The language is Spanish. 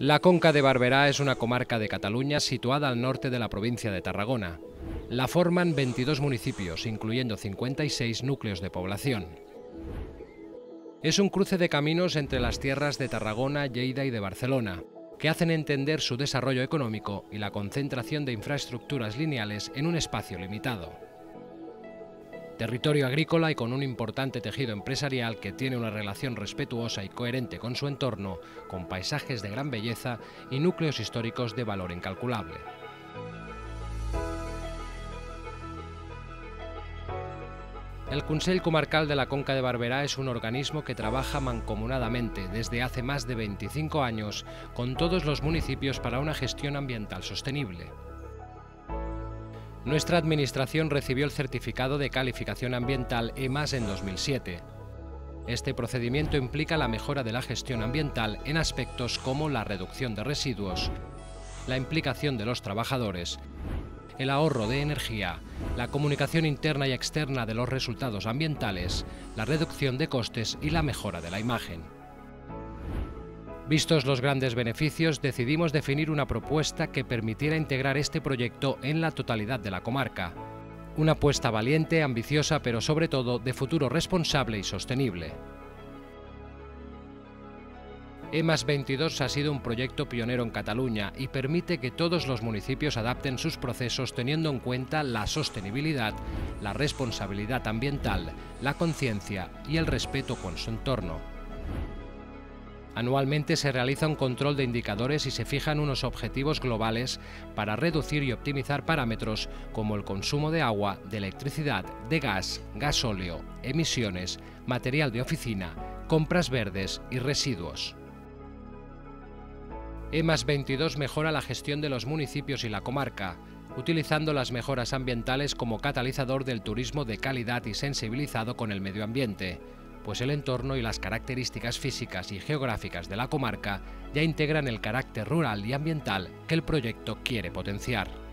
La Conca de Barberà es una comarca de Cataluña situada al norte de la provincia de Tarragona. La forman 22 municipios, incluyendo 56 núcleos de población. Es un cruce de caminos entre las tierras de Tarragona, Lleida y de Barcelona, que hacen entender su desarrollo económico y la concentración de infraestructuras lineales en un espacio limitado. Territorio agrícola y con un importante tejido empresarial que tiene una relación respetuosa y coherente con su entorno, con paisajes de gran belleza y núcleos históricos de valor incalculable. El Consell Comarcal de la Conca de Barberà es un organismo que trabaja mancomunadamente desde hace más de 25 años con todos los municipios para una gestión ambiental sostenible. Nuestra administración recibió el certificado de calificación ambiental EMAS en 2007. Este procedimiento implica la mejora de la gestión ambiental en aspectos como la reducción de residuos, la implicación de los trabajadores, el ahorro de energía, la comunicación interna y externa de los resultados ambientales, la reducción de costes y la mejora de la imagen. Vistos los grandes beneficios, decidimos definir una propuesta que permitiera integrar este proyecto en la totalidad de la comarca. Una apuesta valiente, ambiciosa, pero sobre todo de futuro responsable y sostenible. EMAS 22 ha sido un proyecto pionero en Cataluña y permite que todos los municipios adapten sus procesos teniendo en cuenta la sostenibilidad, la responsabilidad ambiental, la conciencia y el respeto con su entorno. Anualmente se realiza un control de indicadores y se fijan unos objetivos globales para reducir y optimizar parámetros como el consumo de agua, de electricidad, de gas, gasóleo, emisiones, material de oficina, compras verdes y residuos. EMAS 22 mejora la gestión de los municipios y la comarca, utilizando las mejoras ambientales como catalizador del turismo de calidad y sensibilizado con el medio ambiente, pues el entorno y las características físicas y geográficas de la comarca ya integran el carácter rural y ambiental que el proyecto quiere potenciar.